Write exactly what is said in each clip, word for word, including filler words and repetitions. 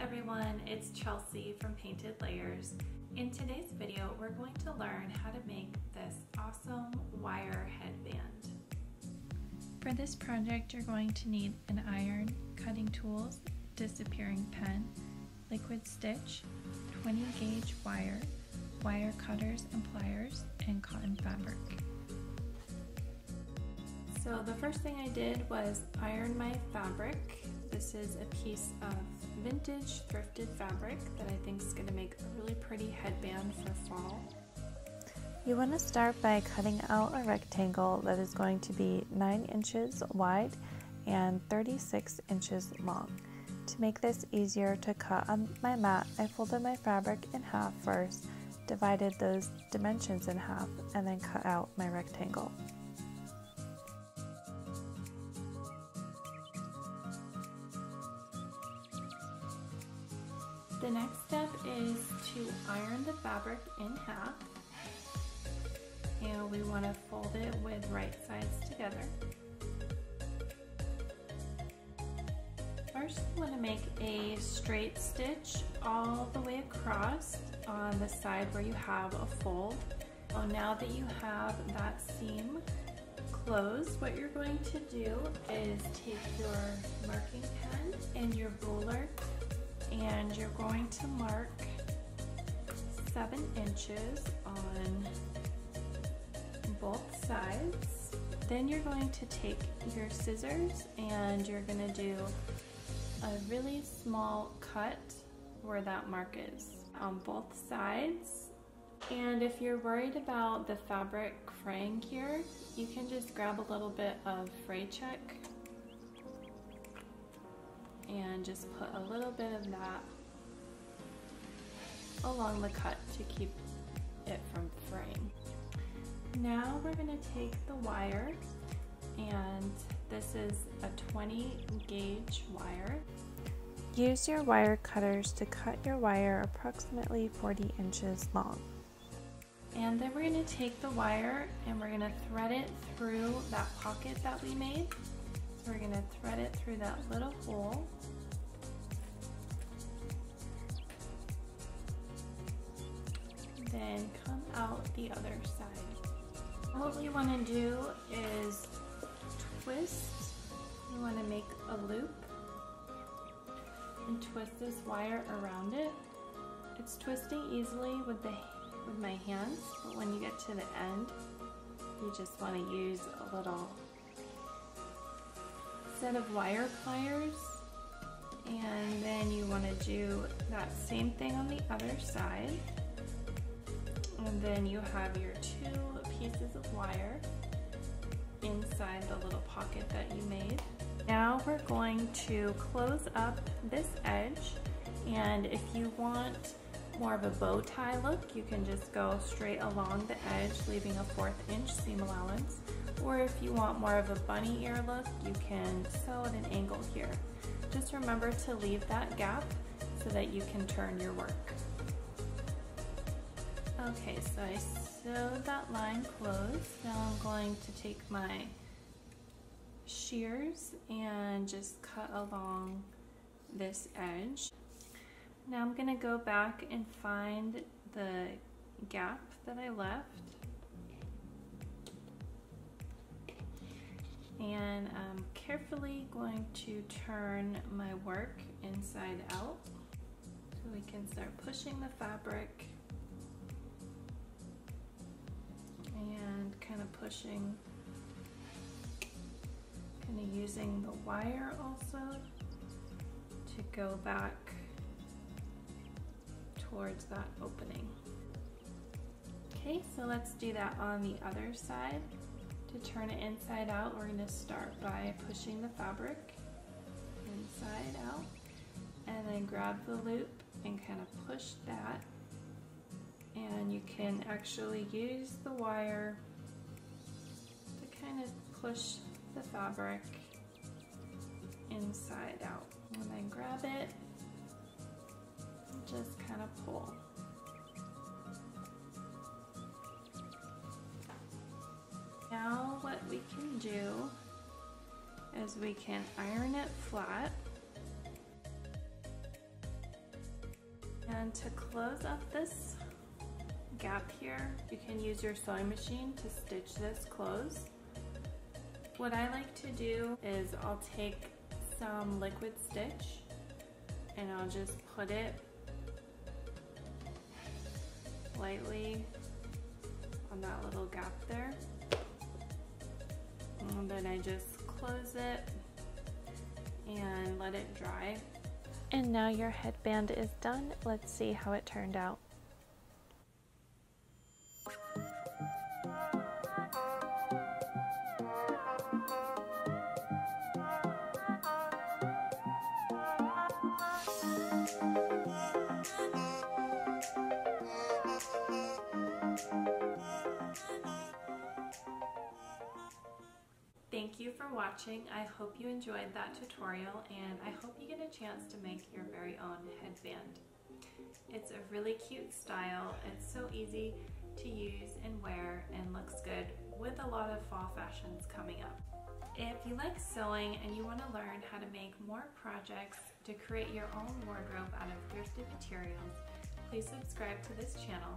everyone, it's Chelsea from Painted Layers. In today's video, we're going to learn how to make this awesome wire headband. For this project, you're going to need an iron, cutting tools, disappearing pen, liquid stitch, twenty gauge wire, wire cutters and pliers, and cotton fabric. So the first thing I did was iron my fabric. This is a piece of vintage thrifted fabric that I think is going to make a really pretty headband for fall. You want to start by cutting out a rectangle that is going to be nine inches wide and thirty-six inches long. To make this easier to cut on my mat, I folded my fabric in half first, divided those dimensions in half, and then cut out my rectangle. The next step is to iron the fabric in half, and we want to fold it with right sides together. First, you want to make a straight stitch all the way across on the side where you have a fold. So now that you have that seam closed, what you're going to do is take your marking pen and your ruler, and you're going to mark seven inches on both sides. Then you're going to take your scissors and you're going to do a really small cut where that mark is on both sides. And if you're worried about the fabric fraying here, you can just grab a little bit of fray check and just put a little bit of that along the cut to keep it from fraying. Now we're going to take the wire, and this is a twenty gauge wire. Use your wire cutters to cut your wire approximately forty inches long. And then we're going to take the wire and we're going to thread it through that pocket that we made. We're going to thread it through that little hole. Then come out the other side. What you want to do is twist. You want to make a loop and twist this wire around it. It's twisting easily with, the, with my hands, but when you get to the end, you just want to use a little set of wire pliers, and then you want to do that same thing on the other side, and then you have your two pieces of wire inside the little pocket that you made. Now we're going to close up this edge, and if you want more of a bow tie look, you can just go straight along the edge, leaving a fourth inch seam allowance. Or if you want more of a bunny ear look, you can sew at an angle here. Just remember to leave that gap so that you can turn your work. Okay, so I sewed that line closed. Now I'm going to take my shears and just cut along this edge. Now I'm going to go back and find the gap that I left. And I'm carefully going to turn my work inside out so we can start pushing the fabric and kind of pushing, kind of using the wire also to go back towards that opening. Okay, so let's do that on the other side. To turn it inside out, we're going to start by pushing the fabric inside out, and then grab the loop and kind of push that. And you can actually use the wire to kind of push the fabric inside out. And then grab it and just kind of pull. Now what we can do is we can iron it flat, And to close up this gap here, you can use your sewing machine to stitch this closed. What I like to do is I'll take some liquid stitch and I'll just put it lightly on that little gap there. And then I just close it and let it dry. And now your headband is done. Let's see how it turned out. Thank you for watching. I hope you enjoyed that tutorial, and I hope you get a chance to make your very own headband. It's a really cute style, it's so easy to use and wear, and looks good with a lot of fall fashions coming up. If you like sewing and you want to learn how to make more projects to create your own wardrobe out of thrifted materials, please subscribe to this channel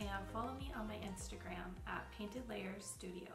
and follow me on my Instagram at Painted Layers Studio.